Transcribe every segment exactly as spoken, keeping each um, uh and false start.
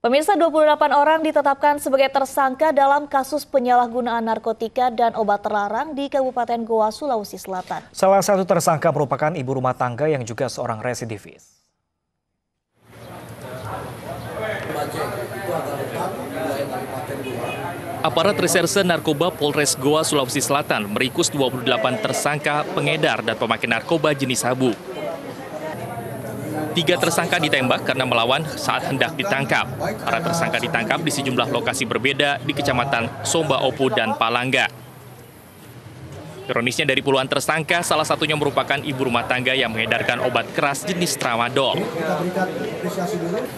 Pemirsa, dua puluh delapan orang ditetapkan sebagai tersangka dalam kasus penyalahgunaan narkotika dan obat terlarang di Kabupaten Gowa, Sulawesi Selatan. Salah satu tersangka merupakan ibu rumah tangga yang juga seorang residivis. Aparat Reserse Narkoba Polres Gowa, Sulawesi Selatan meringkus dua puluh delapan tersangka pengedar dan pemakai narkoba jenis sabu. Tiga tersangka ditembak karena melawan saat hendak ditangkap. Para tersangka ditangkap di sejumlah lokasi berbeda di kecamatan Somba Opu dan Palangga. Ironisnya, dari puluhan tersangka, salah satunya merupakan ibu rumah tangga yang mengedarkan obat keras jenis tramadol.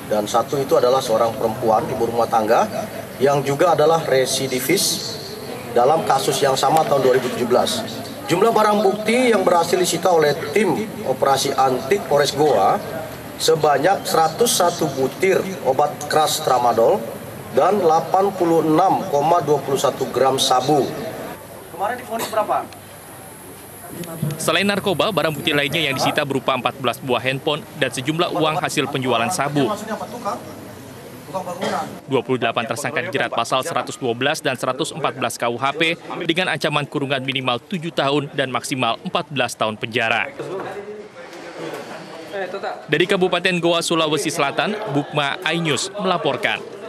Dan satu itu adalah seorang perempuan ibu rumah tangga yang juga adalah residivis dalam kasus yang sama tahun dua ribu tujuh belas. Jumlah barang bukti yang berhasil disita oleh tim operasi antik Polres Gowa sebanyak seratus satu butir obat keras tramadol dan delapan puluh enam koma dua satu gram sabu. Kemarin difonis berapa? Selain narkoba, barang bukti lainnya yang disita berupa empat belas buah handphone dan sejumlah uang hasil penjualan sabu. dua puluh delapan tersangka dijerat pasal seratus dua belas dan seratus empat belas K U H P dengan ancaman kurungan minimal tujuh tahun dan maksimal empat belas tahun penjara. Dari Kabupaten Gowa, Sulawesi Selatan, BUKMA iNews melaporkan.